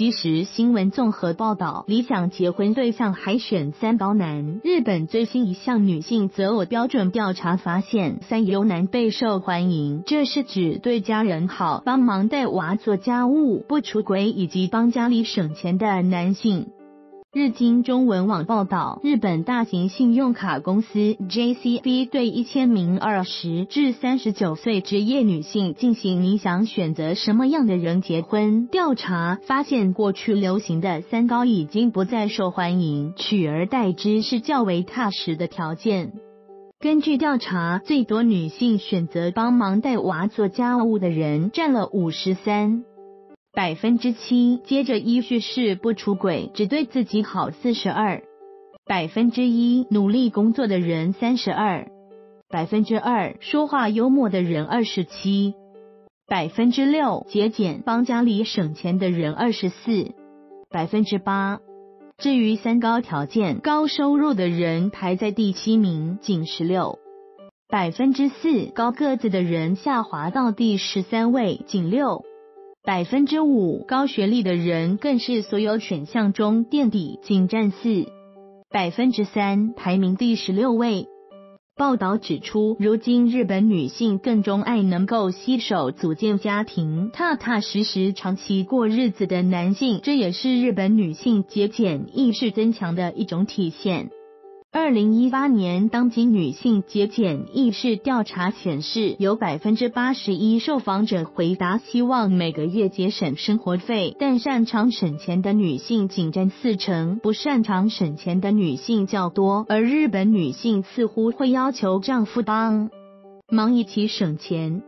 即时新闻综合报道，理想结婚对象海选三胞男。日本最新一项女性择偶标准调查发现，三胞男备受欢迎。这是指对家人好、帮忙带娃、做家务、不出轨以及帮家里省钱的男性。 日经中文网报道，日本大型信用卡公司 JCB 对1000名20至39岁职业女性进行“你想选择什么样的人结婚”调查，发现过去流行的三高已经不再受欢迎，取而代之是较为踏实的条件。 根据调查，最多女性选择帮忙带娃做家务的人占了 53.7%，接着依序是不出轨，只对自己好 42.1%，努力工作的人 32.2%，说话幽默的人 27.6%，节俭帮家里省钱的人 24.8%。 至于三高条件，高收入的人排在第7名，仅 16.4%； 高个子的人下滑到第13位，仅 6.5%； 高学历的人更是所有选项中垫底，仅占 4.3%， 排名第16位。 报道指出，如今日本女性更钟爱能够携手组建家庭、踏踏实实长期过日子的男性，这也是日本女性节俭意识增强的一种体现。2018年当今女性节俭意识调查显示，有 81% 受访者回答希望每个月节省生活费，但擅长省钱的女性仅占 40%，不擅长省钱的女性较多。而日本女性似乎会要求丈夫帮忙一起省钱。